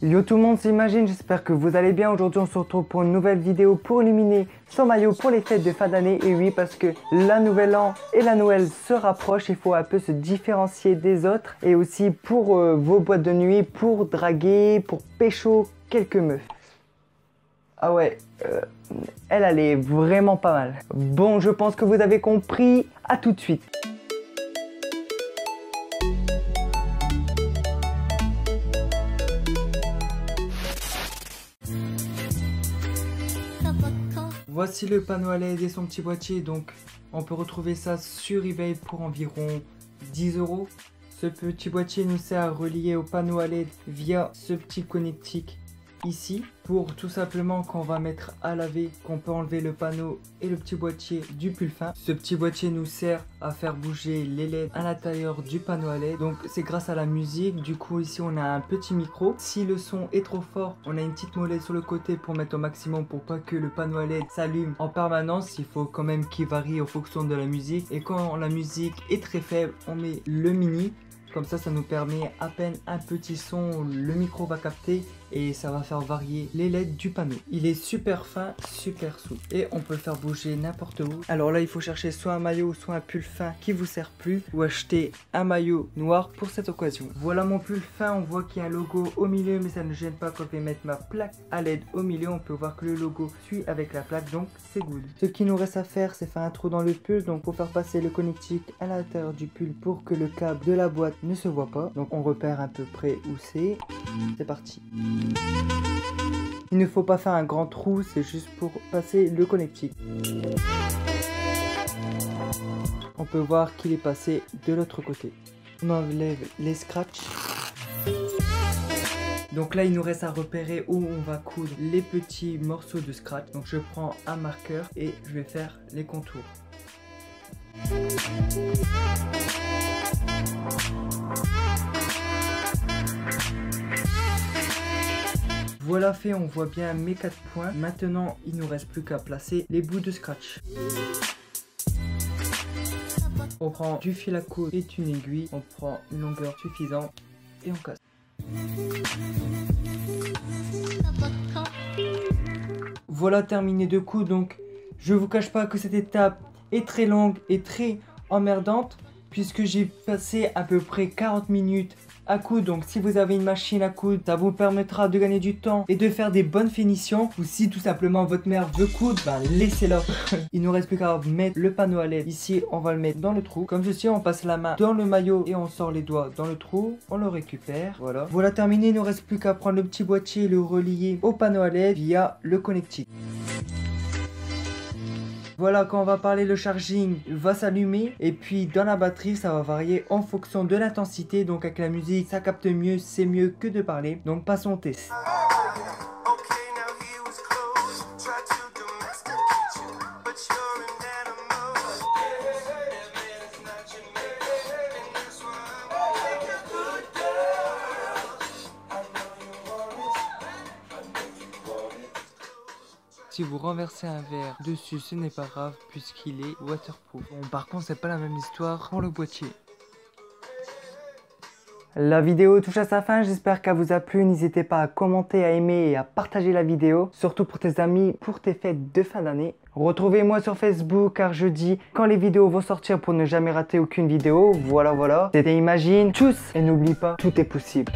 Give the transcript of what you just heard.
Yo tout le monde, c'est E-Magine, j'espère que vous allez bien. Aujourd'hui on se retrouve pour une nouvelle vidéo pour illuminer son maillot pour les fêtes de fin d'année. Et oui, parce que la nouvelle an et la Noël se rapprochent, il faut un peu se différencier des autres. Et aussi pour vos boîtes de nuit, pour draguer, pour pécho quelques meufs. Ah ouais, elle allait vraiment pas mal. Bon, je pense que vous avez compris, à tout de suite. Voici le panneau à LED et son petit boîtier. Donc on peut retrouver ça sur eBay pour environ 10 €. Ce petit boîtier nous sert à relier au panneau à LED via ce petit connectique ici, pour tout simplement qu'on va mettre à laver, qu'on peut enlever le panneau et le petit boîtier du pull fin. Ce petit boîtier nous sert à faire bouger les LED à l'intérieur du panneau à LED. Donc c'est grâce à la musique. Du coup ici on a un petit micro. Si le son est trop fort, on a une petite molette sur le côté pour mettre au maximum, pour pas que le panneau à LED s'allume en permanence. Il faut quand même qu'il varie en fonction de la musique. Et quand la musique est très faible, on met le mini. Comme ça, ça nous permet à peine un petit son, le micro va capter et ça va faire varier les LED du panneau. Il est super fin, super souple et on peut le faire bouger n'importe où. Alors là, il faut chercher soit un maillot, soit un pull fin qui vous sert plus, ou acheter un maillot noir pour cette occasion. Voilà mon pull fin, on voit qu'il y a un logo au milieu, mais ça ne gêne pas quand je vais mettre ma plaque à LED au milieu. On peut voir que le logo suit avec la plaque, donc c'est good. Ce qui nous reste à faire, c'est faire un trou dans le pull, donc pour faire passer le connectique à l'intérieur du pull pour que le câble de la boîte ne se voit pas. Donc on repère à peu près où c'est. C'est parti. Il ne faut pas faire un grand trou, c'est juste pour passer le connectique. On peut voir qu'il est passé de l'autre côté. On enlève les scratchs. Donc là, il nous reste à repérer où on va coudre les petits morceaux de scratch. Donc je prends un marqueur et je vais faire les contours. Voilà fait, on voit bien mes 4 points. Maintenant, il nous reste plus qu'à placer les bouts de scratch. On prend du fil à coudre et une aiguille. On prend une longueur suffisante et on casse. Voilà terminé de coudre. Donc, je vous cache pas que cette étape est très longue et très emmerdante, puisque j'ai passé à peu près 40 minutes à coudre. Donc si vous avez une machine à coudre, ça vous permettra de gagner du temps et de faire des bonnes finitions. Ou si tout simplement votre mère veut coudre, ben laissez-la. Il nous reste plus qu'à mettre le panneau à LED. Ici on va le mettre dans le trou, comme ceci. On passe la main dans le maillot et on sort les doigts dans le trou, on le récupère. Voilà terminé, il nous reste plus qu'à prendre le petit boîtier et le relier au panneau à LED via le connectique. Voilà, quand on va parler, le charging va s'allumer et puis dans la batterie, ça va varier en fonction de l'intensité. Donc avec la musique, ça capte mieux, c'est mieux que de parler. Donc passons au test. Si vous renversez un verre dessus, ce n'est pas grave puisqu'il est waterproof. Bon, par contre, c'est pas la même histoire pour le boîtier. La vidéo touche à sa fin, j'espère qu'elle vous a plu. N'hésitez pas à commenter, à aimer et à partager la vidéo, surtout pour tes amis, pour tes fêtes de fin d'année. Retrouvez-moi sur Facebook car je dis quand les vidéos vont sortir pour ne jamais rater aucune vidéo. Voilà. C'était E-Magine. Tchuss. Et n'oublie pas, tout est possible.